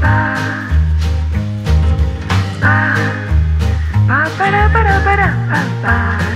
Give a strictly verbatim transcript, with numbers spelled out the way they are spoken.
pa, pa, para, para, para, pa, pa.